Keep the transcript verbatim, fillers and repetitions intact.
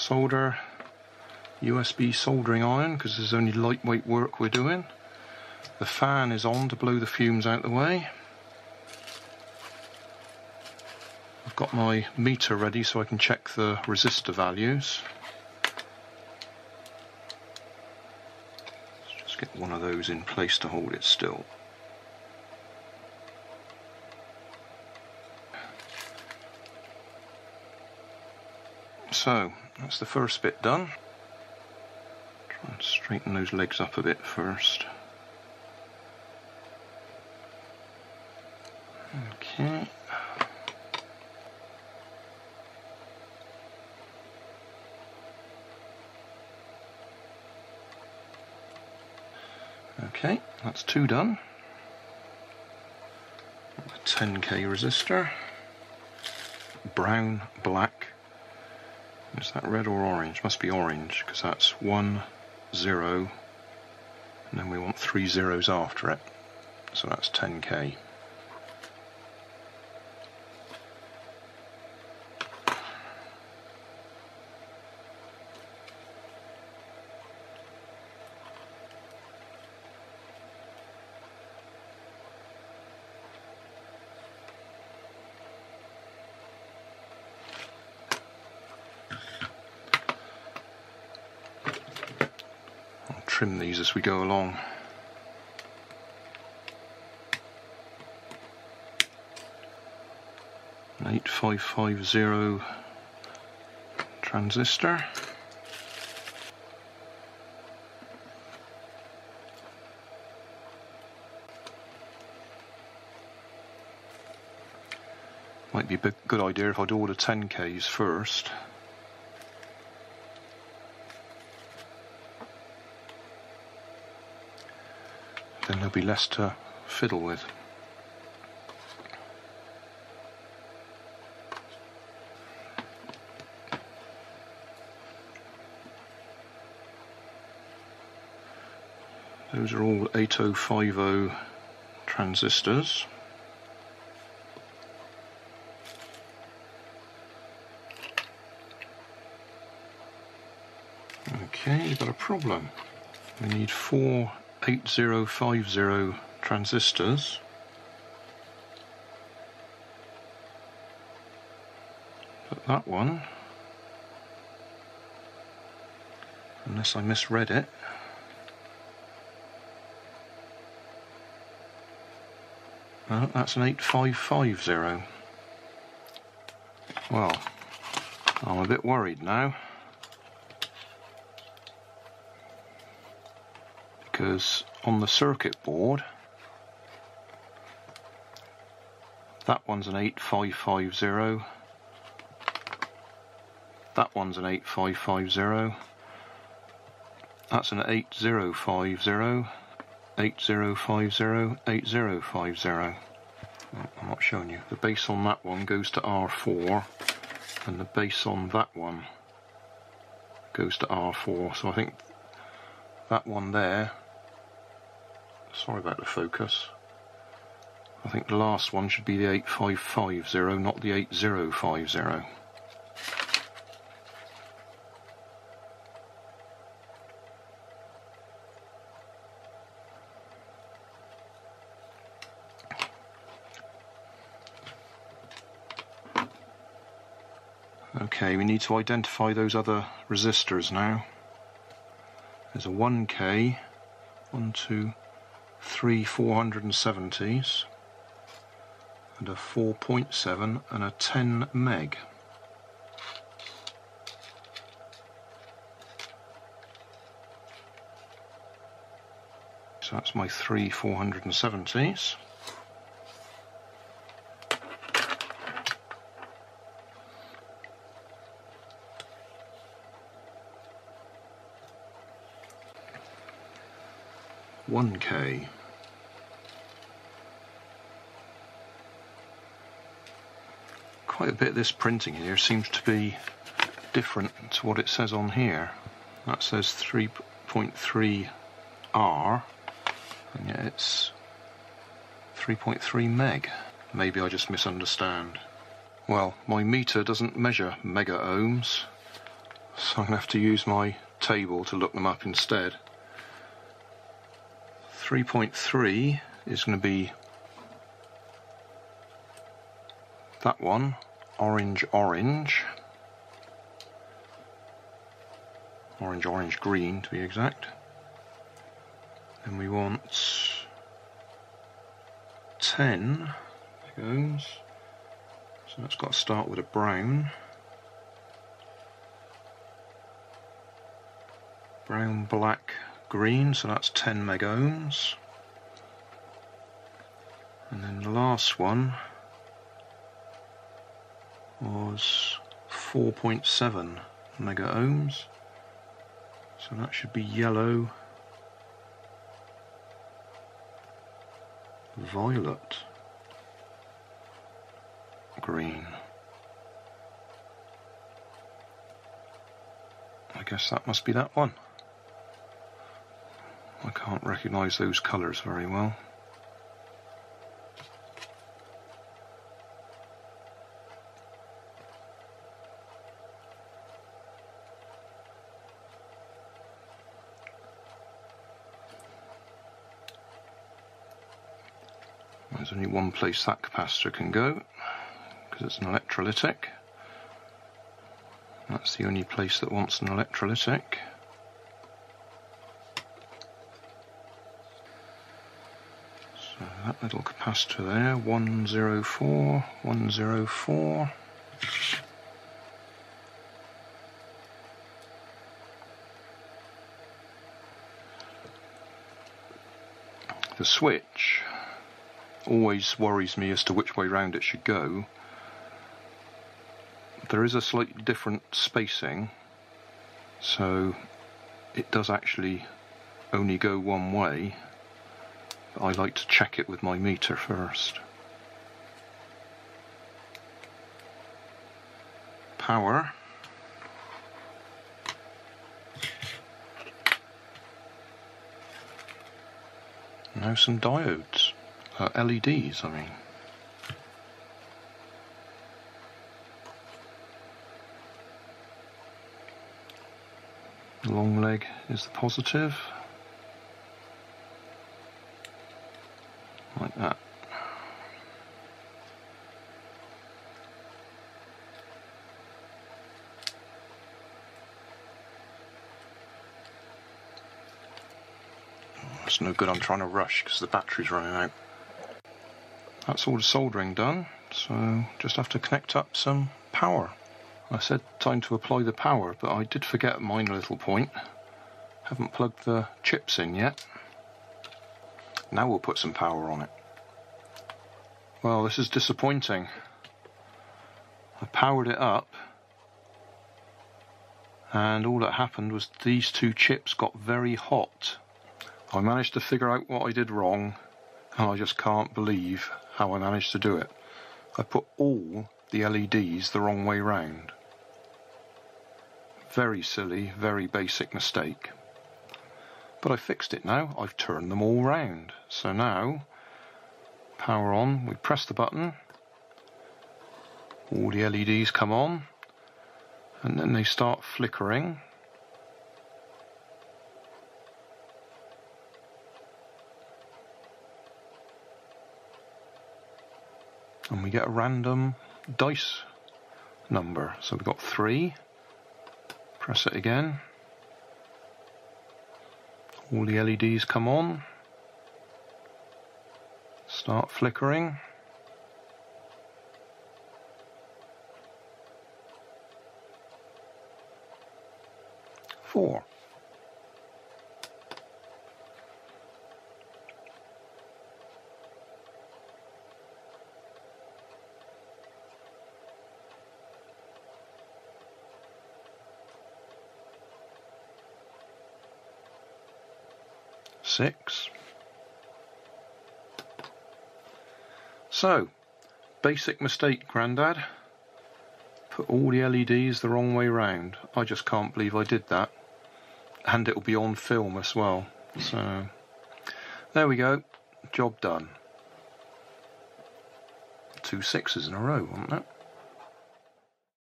solder, U S B soldering iron, because there's only lightweight work we're doing. The fan is on to blow the fumes out the way. I've got my meter ready so I can check the resistor values. Let's just get one of those in place to hold it still. So, that's the first bit done. Try and straighten those legs up a bit first. Okay. Okay, that's two done. A ten K resistor. Brown, black. Is that red or orange? Must be orange, because that's one, zero, and then we want three zeros after it. So that's ten K. Trim these as we go along. An eighty-five fifty transistor. Might be a big, good idea if I'd order ten Ks first. Then there'll be less to fiddle with. Those are all eighty fifty transistors. Okay, you've got a problem. We need four eighty fifty transistors. But that one, unless I misread it, no, that's an eighty-five fifty. Well, I'm a bit worried now, because on the circuit board that one's an eighty-five fifty, that one's an eighty-five fifty, that's an eighty fifty, eighty fifty, eighty fifty. Oh, I'm not showing you. The base on that one goes to R four and the base on that one goes to R four, so I think that one there, sorry about the focus, I think the last one should be the eighty-five fifty, not the eighty fifty. Okay, we need to identify those other resistors now. There's a one K, one, two, three four seventies, and a four point seven and a ten meg. So that's my three four seventies. one K. Quite a bit of this printing here seems to be different to what it says on here. That says three point three R and yet it's three point three meg. Maybe I just misunderstand. Well, my meter doesn't measure mega ohms, so I'm going to have to use my table to look them up instead. three point three is going to be that one, orange, orange. Orange, orange, green to be exact. And we want ten, there goes. So that's got to start with a brown. Brown, black, green, so that's ten mega ohms. And then the last one was four point seven mega ohms. So that should be yellow, violet, green. I guess that must be that one. I can't recognise those colours very well. There's only one place that capacitor can go, because it's an electrolytic. That's the only place that wants an electrolytic. So that little capacitor there, one oh four, one oh four. The switch always worries me as to which way round it should go. There is a slightly different spacing, so it does actually only go one way, but I like to check it with my meter first. Power. Now some diodes. Uh, L E Ds, I mean. The long leg is the positive. Like that. Oh, it's no good, I'm trying to rush because the battery's running out. That's all the soldering done, so just have to connect up some power. I said time to apply the power, but I did forget a minor little point. Haven't plugged the chips in yet. Now we'll put some power on it. Well, this is disappointing. I powered it up, and all that happened was these two chips got very hot. I managed to figure out what I did wrong, and I just can't believe how I managed to do it. I put all the L E Ds the wrong way round. Very silly, very basic mistake. But I fixed it now. I've turned them all round. So now, power on, we press the button, all the L E Ds come on, and then they start flickering. And we get a random dice number. So we've got three. Press it again. All the L E Ds come on. Start flickering. Four. Six. So, basic mistake, Grandad. Put all the L E Ds the wrong way round. I just can't believe I did that. And it'll be on film as well. So, there we go. Job done. Two sixes in a row, wasn't it?